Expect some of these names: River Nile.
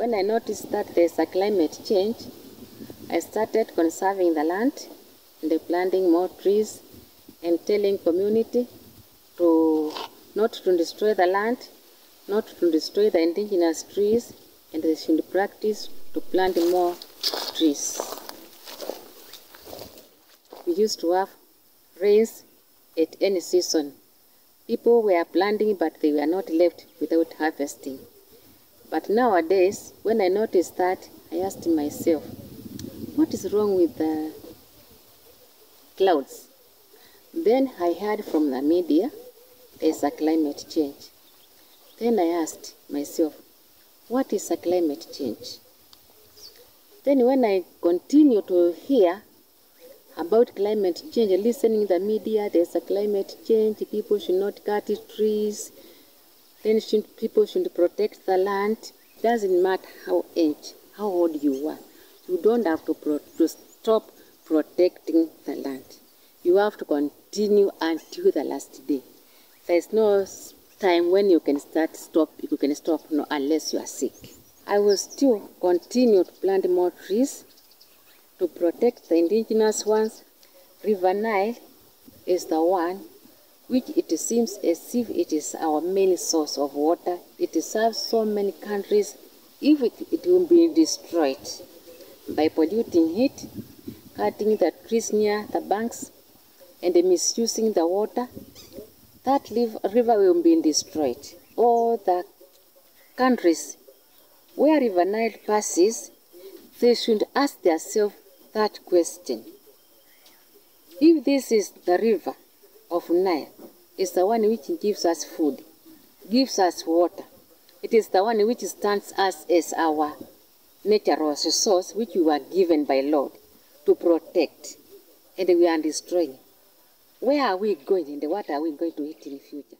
When I noticed that there's a climate change, I started conserving the land and planting more trees and telling community to not to destroy the land, not to destroy the indigenous trees, and they should practice to plant more trees. We used to have rains at any season. People were planting, but they were not left without harvesting. But nowadays, when I noticed that, I asked myself, what is wrong with the clouds? Then I heard from the media, there's a climate change. Then I asked myself, what is a climate change? Then when I continue to hear about climate change, listening to the media, there's a climate change, people should not cut trees, then people should protect the land. Doesn't matter how old you are. You don't have to stop protecting the land. You have to continue until the last day. There's no time when you can stop, no, unless you are sick. I will still continue to plant more trees to protect the indigenous ones. River Nile is the one which it seems as if it is our main source of water. It serves so many countries. If it will be destroyed by polluting it, cutting the trees near the banks, and misusing the water, that river will be destroyed. All the countries where River Nile passes, they should ask themselves that question. If this is the river of Nile, it's the one which gives us food, gives us water. It is the one which stands us as our natural resource, which we were given by Lord to protect, and we are destroying. Where are we going and what are we going to eat in the future?